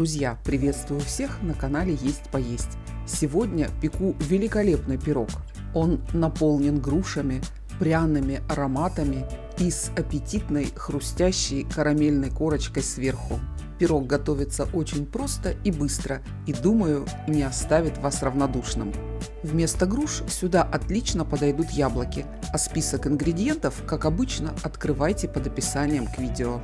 Друзья, приветствую всех на канале Есть Поесть. Сегодня пеку великолепный пирог. Он наполнен грушами, пряными ароматами и с аппетитной хрустящей карамельной корочкой сверху. Пирог готовится очень просто и быстро и, думаю, не оставит вас равнодушным. Вместо груш сюда отлично подойдут яблоки, а список ингредиентов, как обычно, открывайте под описанием к видео.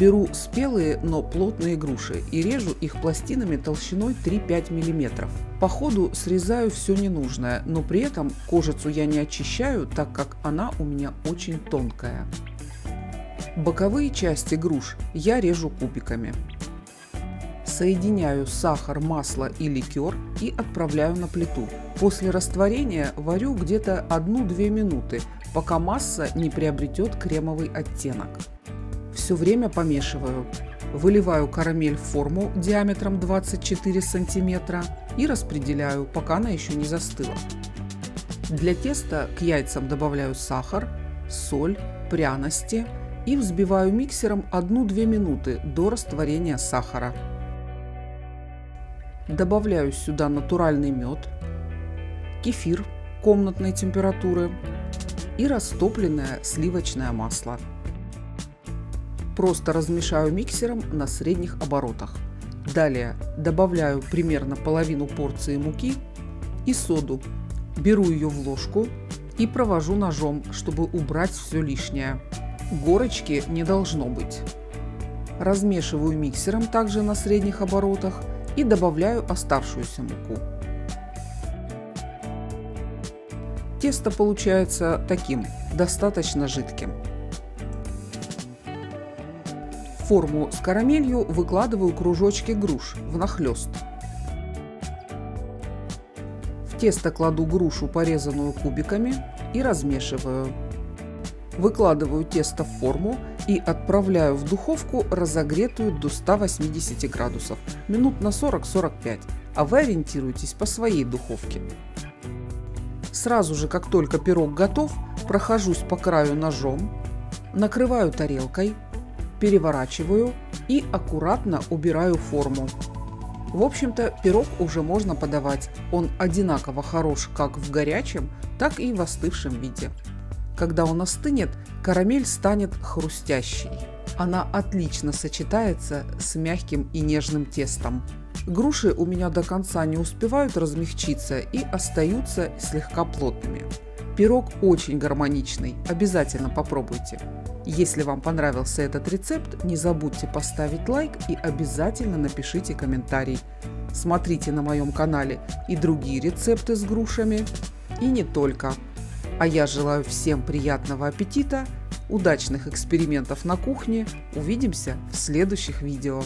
Беру спелые, но плотные груши и режу их пластинами толщиной 3-5 мм. По ходу срезаю все ненужное, но при этом кожицу я не очищаю, так как она у меня очень тонкая. Боковые части груш я режу кубиками. Соединяю сахар, масло и ликер и отправляю на плиту. После растворения варю где-то 1-2 минуты, пока масса не приобретет кремовый оттенок. Все время помешиваю. Выливаю карамель в форму диаметром 24 см и распределяю, пока она еще не застыла. Для теста к яйцам добавляю сахар, соль, пряности и взбиваю миксером 1-2 минуты до растворения сахара. Добавляю сюда натуральный мед, кефир комнатной температуры и растопленное сливочное масло. Просто размешаю миксером на средних оборотах. Далее добавляю примерно половину порции муки и соду. Беру ее в ложку и провожу ножом, чтобы убрать все лишнее. Горочки не должно быть. Размешиваю миксером также на средних оборотах и добавляю оставшуюся муку. Тесто получается таким, достаточно жидким. В форму с карамелью выкладываю кружочки груш внахлёст. В тесто кладу грушу, порезанную кубиками, и размешиваю. Выкладываю тесто в форму и отправляю в духовку, разогретую до 180 градусов, минут на 40-45, а вы ориентируйтесь по своей духовке. Сразу же, как только пирог готов, прохожусь по краю ножом, накрываю тарелкой, переворачиваю и аккуратно убираю форму. В общем-то, пирог уже можно подавать. Он одинаково хорош как в горячем, так и в остывшем виде. Когда он остынет, карамель станет хрустящей. Она отлично сочетается с мягким и нежным тестом. Груши у меня до конца не успевают размягчиться и остаются слегка плотными. Пирог очень гармоничный, обязательно попробуйте. Если вам понравился этот рецепт, не забудьте поставить лайк и обязательно напишите комментарий. Смотрите на моем канале и другие рецепты с грушами, и не только. А я желаю всем приятного аппетита, удачных экспериментов на кухне. Увидимся в следующих видео.